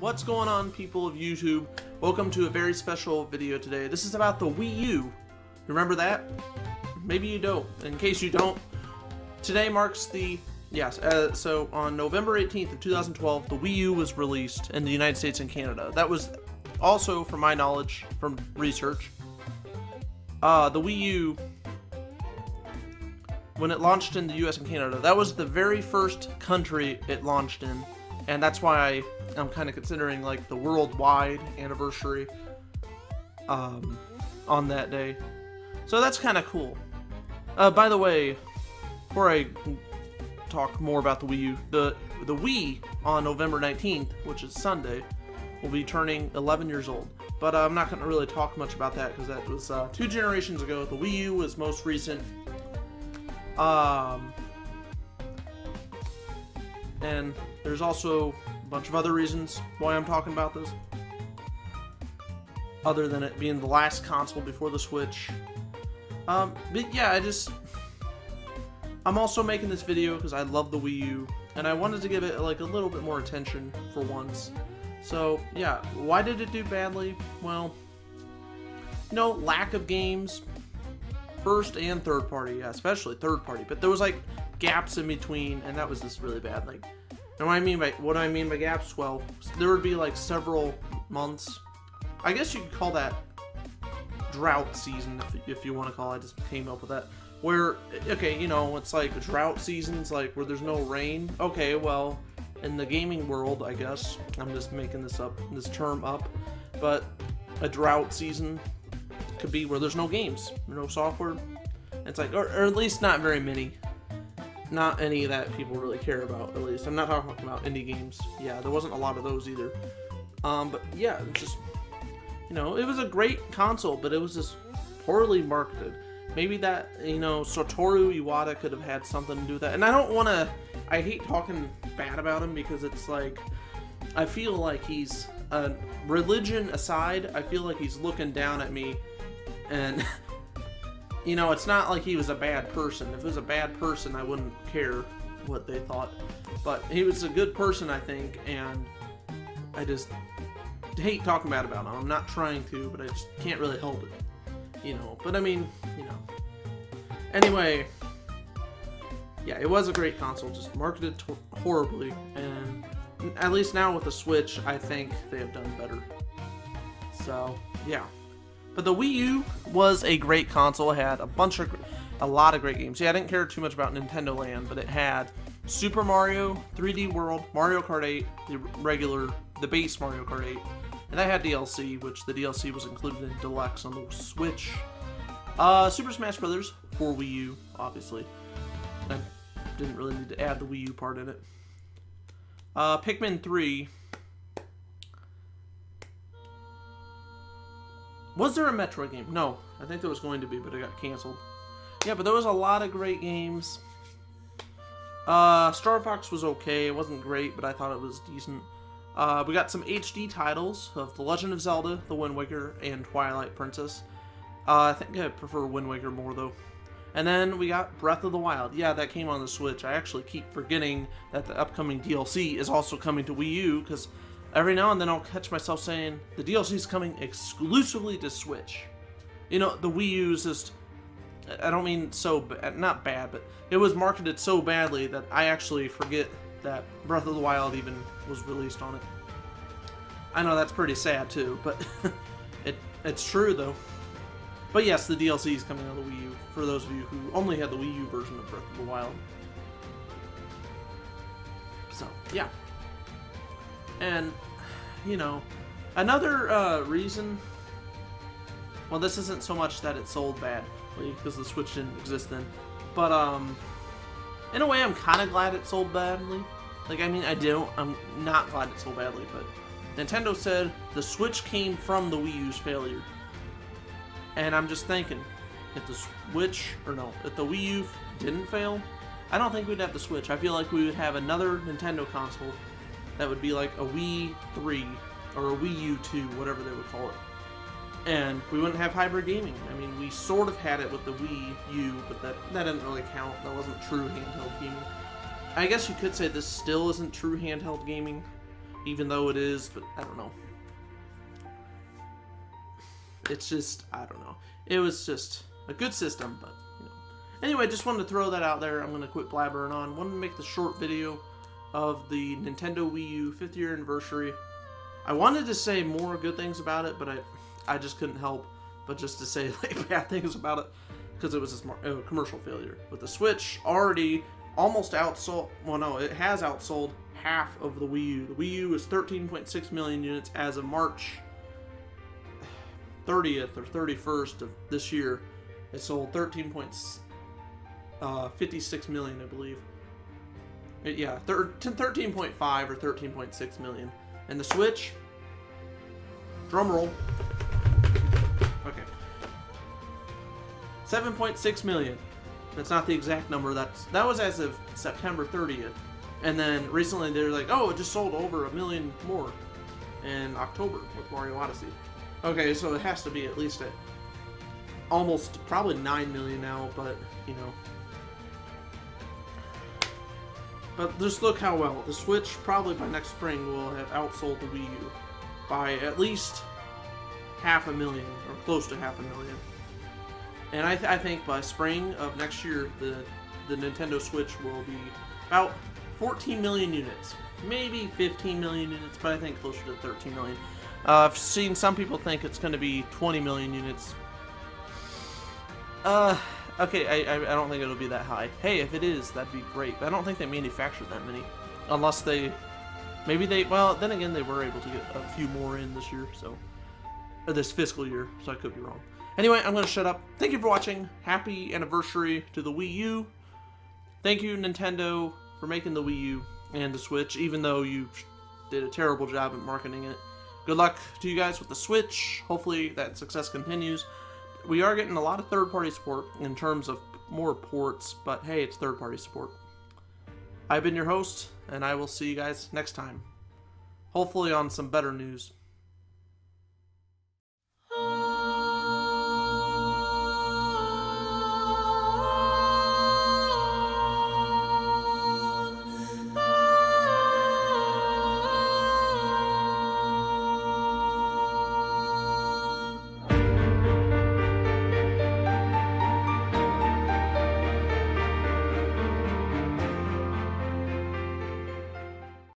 What's going on, people of YouTube? Welcome to a very special video today. This is about the Wii U. You remember that? Maybe you don't. In case you don't, today marks the... Yes, so on November 18th of 2012, the Wii U was released in the United States and Canada. That was also, from my knowledge, from research. The Wii U, when it launched in the US and Canada, that was the very first country it launched in. And that's why I'm kind of considering like the worldwide anniversary on that day. So that's kind of cool. By the way, before I talk more about the Wii U, the Wii on November 19th, which is Sunday, will be turning 11 years old. But I'm not going to really talk much about that because that was 2 generations ago. The Wii U was most recent. And there's also a bunch of other reasons why I'm talking about this, other than it being the last console before the Switch. But yeah, I'm also making this video because I love the Wii U, and I wanted to give it like a little bit more attention for once. So yeah, why did it do badly? Well, you know, lack of games, first and third party, yeah, especially third party. But there was like gaps in between, and that was just really bad. Like, and what do I mean by gaps? Well, there would be like several months. I guess you could call that drought season if you want to call it. I just came up with that. Where, okay, you know, it's like drought seasons, like where there's no rain. Okay, well, in the gaming world, I guess I'm just making this term up, but a drought season could be where there's no games, no software. It's like, or at least not very many. Not any that people really care about, at least. I'm not talking about indie games. Yeah, there wasn't a lot of those either. But yeah, it's just, you know, it was a great console, but it was just poorly marketed. Maybe that, you know, Satoru Iwata could have had something to do with that. And I don't want to, I hate talking bad about him because it's like, I feel like he's, religion aside, I feel like he's looking down at me and... You know, it's not like he was a bad person. If he was a bad person, I wouldn't care what they thought. But he was a good person, I think, and I just hate talking bad about him. I'm not trying to, but I just can't really help it. You know, but I mean, you know. Anyway, yeah, it was a great console, just marketed horribly. And at least now with the Switch, I think they have done better. So, yeah. But the Wii U was a great console. It had a lot of great games. Yeah, I didn't care too much about Nintendo Land, but it had Super Mario 3D World, Mario Kart 8, the base Mario Kart 8, and that had DLC, which the DLC was included in Deluxe on the Switch. Super Smash Brothers for Wii U, obviously. I didn't really need to add the Wii U part in it. Pikmin 3. Was there a Metroid game? No. I think there was going to be, but it got canceled. Yeah, but there was a lot of great games. Star Fox was okay. It wasn't great, but I thought it was decent. We got some HD titles of The Legend of Zelda, The Wind Waker, and Twilight Princess. I think I prefer Wind Waker more, though. And then we got Breath of the Wild. Yeah, that came on the Switch. I actually keep forgetting that the upcoming DLC is also coming to Wii U, because... every now and then I'll catch myself saying, the DLC is coming exclusively to Switch. You know, the Wii U is just, I don't mean so, not bad, but it was marketed so badly that I actually forget that Breath of the Wild even was released on it. I know that's pretty sad too, but it's true though. But yes, the DLC is coming on the Wii U, for those of you who only had the Wii U version of Breath of the Wild. So, yeah. And, you know, another reason, well, this isn't so much that it sold badly, because the Switch didn't exist then, but, in a way, I'm kind of glad it sold badly. Like, I mean, I'm not glad it sold badly, but Nintendo said the Switch came from the Wii U's failure. And I'm just thinking, if the Wii U didn't fail, I don't think we'd have the Switch. I feel like we would have another Nintendo console. That would be like a Wii 3 or a Wii U 2, whatever they would call it. And we wouldn't have hybrid gaming. I mean, we sort of had it with the Wii U, but that didn't really count. That wasn't true handheld gaming. I guess you could say this still isn't true handheld gaming. even though it is, but I don't know. It's just, I don't know. It was just a good system, but, you know. Anyway, just wanted to throw that out there. I'm going to quit blabbering on. Wanted to make the short video of the Nintendo Wii U 5th year anniversary. I wanted to say more good things about it, but I just couldn't help but just to say, like, bad things about it, because it was a commercial failure. With the Switch already almost outsold, well, no, it has outsold half of the Wii U. The Wii U is 13.6 million units as of March 30th or 31st of this year. It sold 13.56 million, I believe. Yeah, 13.5 or 13.6 million. And the Switch, drum roll, okay, 7.6 million. That's not the exact number. That was as of September 30th. And then recently they were like, oh, it just sold over a million more in October with Mario Odyssey. Okay, so it has to be at least at almost probably 9 million now, but, you know. But just look how well. The Switch probably by next spring will have outsold the Wii U by at least half a million, or close to half a million. And I think by spring of next year, the Nintendo Switch will be about 14 million units. Maybe 15 million units, but I think closer to 13 million. I've seen some people think it's going to be 20 million units. Okay, I don't think it'll be that high. Hey, if it is, that'd be great. But I don't think they manufactured that many. Unless they... Maybe they... Well, then again, they were able to get a few more in this year, so... Or this fiscal year, so I could be wrong. Anyway, I'm going to shut up. Thank you for watching. Happy anniversary to the Wii U. Thank you, Nintendo, for making the Wii U and the Switch, even though you did a terrible job at marketing it. Good luck to you guys with the Switch. Hopefully that success continues. We are getting a lot of third-party support in terms of more ports, but hey, it's third-party support. I've been your host, and I will see you guys next time. Hopefully on some better news.